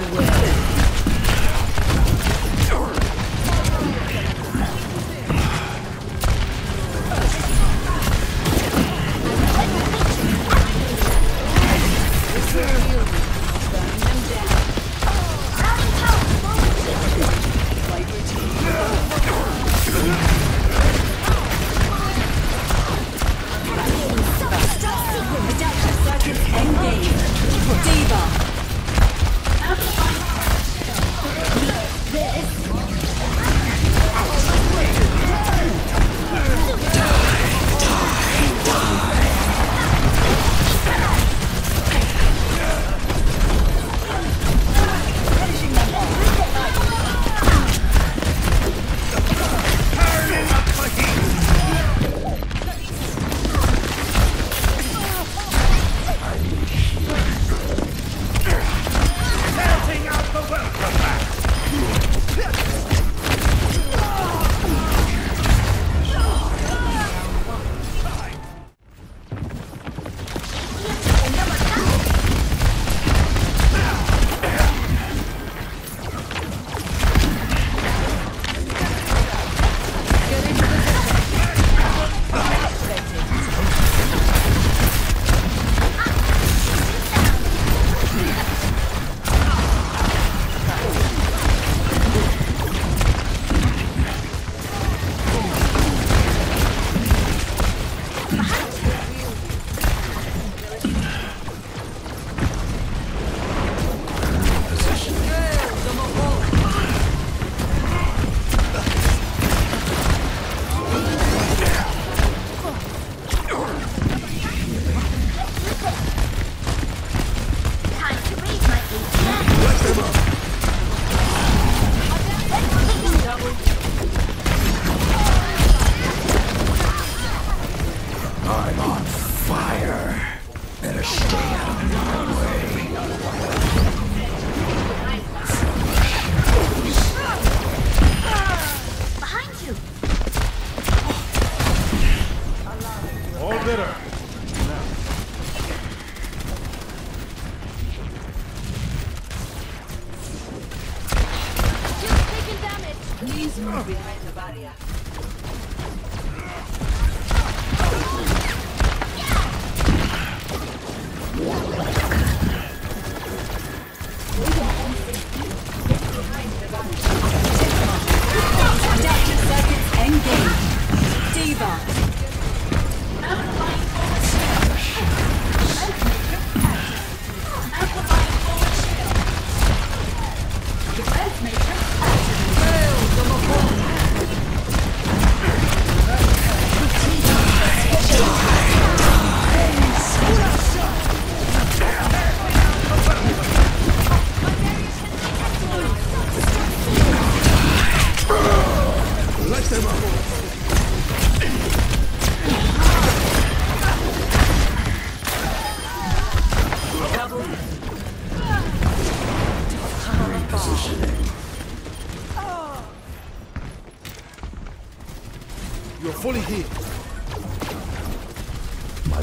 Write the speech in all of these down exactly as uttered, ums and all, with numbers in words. My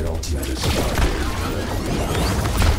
ultimate is